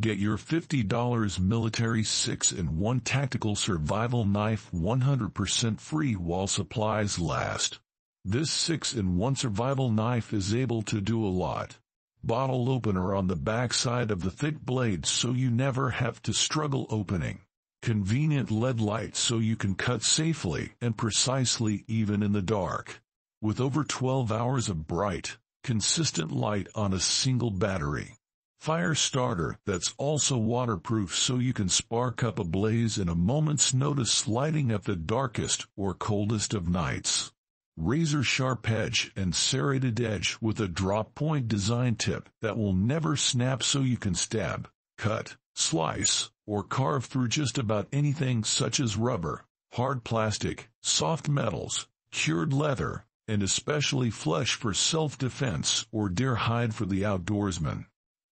Get your $50 military 6-in-1 tactical survival knife 100% free while supplies last. This 6-in-1 survival knife is able to do a lot. Bottle opener on the backside of the thick blade so you never have to struggle opening. Convenient LED light so you can cut safely and precisely even in the dark. With over 12 hours of bright, consistent light on a single battery. Fire starter that's also waterproof so you can spark up a blaze in a moment's notice, lighting up the darkest or coldest of nights. Razor sharp edge and serrated edge with a drop point design tip that will never snap so you can stab, cut, slice, or carve through just about anything such as rubber, hard plastic, soft metals, cured leather, and especially flesh for self-defense or deer hide for the outdoorsman.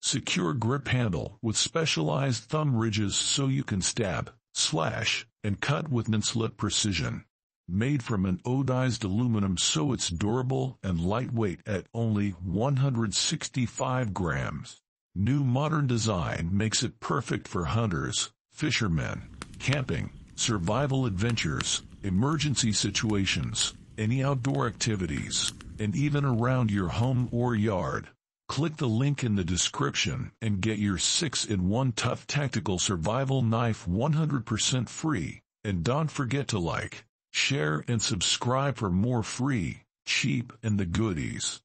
Secure grip handle with specialized thumb ridges so you can stab, slash, and cut with mincelet precision. Made from an anodized aluminum so it's durable and lightweight at only 165 grams. New modern design makes it perfect for hunters, fishermen, camping, survival adventures, emergency situations, any outdoor activities, and even around your home or yard. Click the link in the description and get your 6-in-1 tough tactical survival knife 100% free, and don't forget to like, share and subscribe for more free, cheap and the goodies.